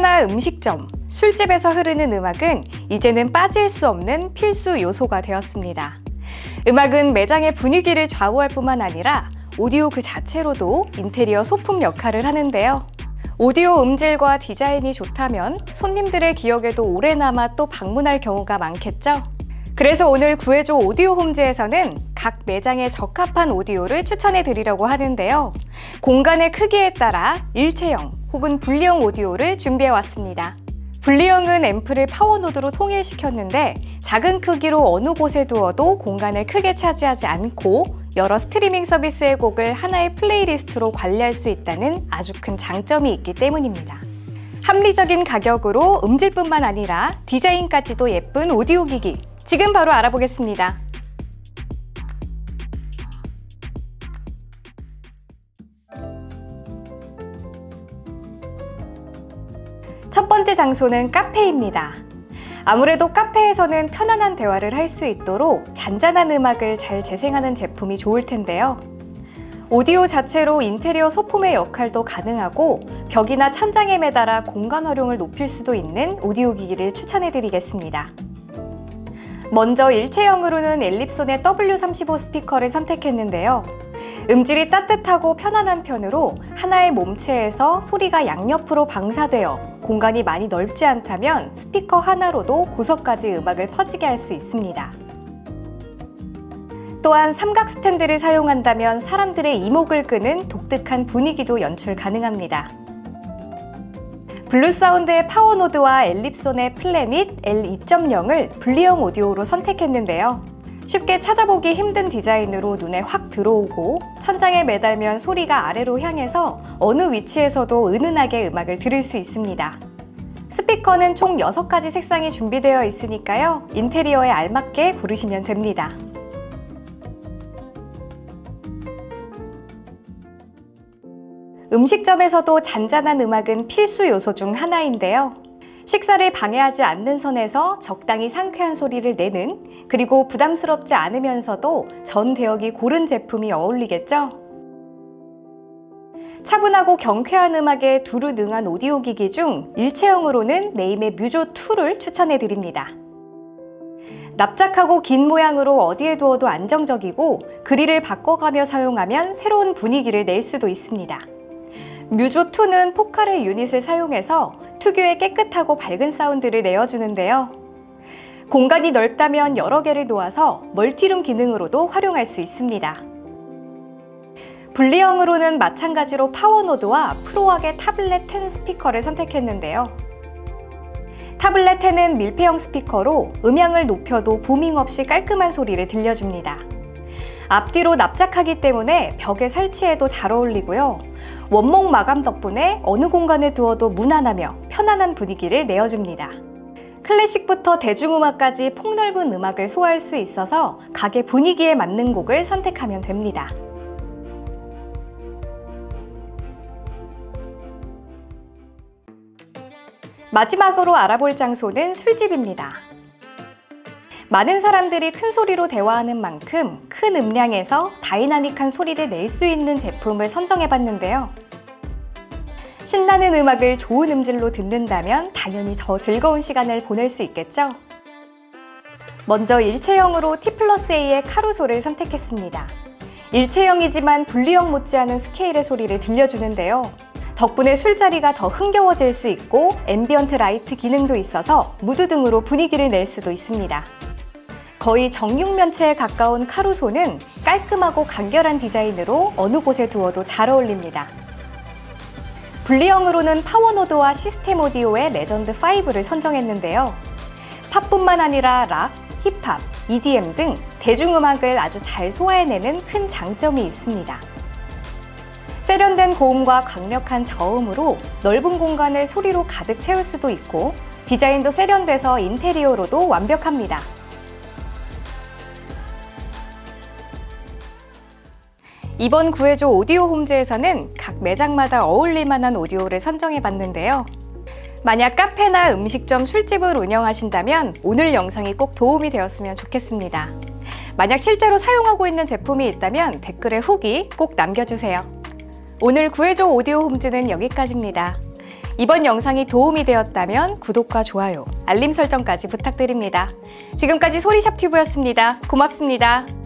카페나 음식점, 술집에서 흐르는 음악은 이제는 빠질 수 없는 필수 요소가 되었습니다. 음악은 매장의 분위기를 좌우할 뿐만 아니라 오디오 그 자체로도 인테리어 소품 역할을 하는데요. 오디오 음질과 디자인이 좋다면 손님들의 기억에도 오래남아 또 방문할 경우가 많겠죠? 그래서 오늘 구해줘 오디오 홈즈에서는 각 매장에 적합한 오디오를 추천해 드리려고 하는데요. 공간의 크기에 따라 일체형 혹은 분리형 오디오를 준비해 왔습니다. 분리형은 앰프를 파워노드로 통일시켰는데 작은 크기로 어느 곳에 두어도 공간을 크게 차지하지 않고 여러 스트리밍 서비스의 곡을 하나의 플레이리스트로 관리할 수 있다는 아주 큰 장점이 있기 때문입니다. 합리적인 가격으로 음질뿐만 아니라 디자인까지도 예쁜 오디오 기기, 지금 바로 알아보겠습니다. 첫 번째 장소는 카페입니다. 아무래도 카페에서는 편안한 대화를 할 수 있도록 잔잔한 음악을 잘 재생하는 제품이 좋을 텐데요. 오디오 자체로 인테리어 소품의 역할도 가능하고 벽이나 천장에 매달아 공간 활용을 높일 수도 있는 오디오 기기를 추천해 드리겠습니다. 먼저 일체형으로는 엘립손의 W35 스피커를 선택했는데요. 음질이 따뜻하고 편안한 편으로 하나의 몸체에서 소리가 양옆으로 방사되어 공간이 많이 넓지 않다면 스피커 하나로도 구석까지 음악을 퍼지게 할 수 있습니다. 또한 삼각 스탠드를 사용한다면 사람들의 이목을 끄는 독특한 분위기도 연출 가능합니다. 블루사운드의 파워노드와 엘립손의 플래닛 L2.0을 분리형 오디오로 선택했는데요. 쉽게 찾아보기 힘든 디자인으로 눈에 확 들어오고 천장에 매달면 소리가 아래로 향해서 어느 위치에서도 은은하게 음악을 들을 수 있습니다. 스피커는 총 6가지 색상이 준비되어 있으니까요. 인테리어에 알맞게 고르시면 됩니다. 음식점에서도 잔잔한 음악은 필수 요소 중 하나인데요. 식사를 방해하지 않는 선에서 적당히 상쾌한 소리를 내는, 그리고 부담스럽지 않으면서도 전 대역이 고른 제품이 어울리겠죠? 차분하고 경쾌한 음악에 두루 능한 오디오 기기 중 일체형으로는 네임의 뮤조2를 추천해드립니다. 납작하고 긴 모양으로 어디에 두어도 안정적이고 그릴을 바꿔가며 사용하면 새로운 분위기를 낼 수도 있습니다. 뮤조2는 포칼의 유닛을 사용해서 특유의 깨끗하고 밝은 사운드를 내어주는데요. 공간이 넓다면 여러 개를 놓아서 멀티룸 기능으로도 활용할 수 있습니다. 분리형으로는 마찬가지로 파워노드와 프로악의 타블렛 10 스피커를 선택했는데요. 타블렛 10은 밀폐형 스피커로 음향을 높여도 부밍 없이 깔끔한 소리를 들려줍니다. 앞뒤로 납작하기 때문에 벽에 설치해도 잘 어울리고요. 원목 마감 덕분에 어느 공간에 두어도 무난하며 편안한 분위기를 내어줍니다. 클래식부터 대중음악까지 폭넓은 음악을 소화할 수 있어서 가게 분위기에 맞는 곡을 선택하면 됩니다. 마지막으로 알아볼 장소는 술집입니다. 많은 사람들이 큰 소리로 대화하는 만큼 큰 음량에서 다이나믹한 소리를 낼 수 있는 제품을 선정해봤는데요. 신나는 음악을 좋은 음질로 듣는다면 당연히 더 즐거운 시간을 보낼 수 있겠죠? 먼저 일체형으로 T+A의 카루소를 선택했습니다. 일체형이지만 분리형 못지않은 스케일의 소리를 들려주는데요. 덕분에 술자리가 더 흥겨워질 수 있고 앰비언트 라이트 기능도 있어서 무드 등으로 분위기를 낼 수도 있습니다. 거의 정육면체에 가까운 카루소는 깔끔하고 간결한 디자인으로 어느 곳에 두어도 잘 어울립니다. 분리형으로는 파워노드와 시스템 오디오의 레전드 5를 선정했는데요. 팝뿐만 아니라 락, 힙합, EDM 등 대중음악을 아주 잘 소화해내는 큰 장점이 있습니다. 세련된 고음과 강력한 저음으로 넓은 공간을 소리로 가득 채울 수도 있고 디자인도 세련돼서 인테리어로도 완벽합니다. 이번 구해줘 오디오 홈즈에서는 각 매장마다 어울릴만한 오디오를 선정해봤는데요. 만약 카페나 음식점, 술집을 운영하신다면 오늘 영상이 꼭 도움이 되었으면 좋겠습니다. 만약 실제로 사용하고 있는 제품이 있다면 댓글에 후기 꼭 남겨주세요. 오늘 구해줘 오디오 홈즈는 여기까지입니다. 이번 영상이 도움이 되었다면 구독과 좋아요, 알림 설정까지 부탁드립니다. 지금까지 소리샵튜브였습니다. 고맙습니다.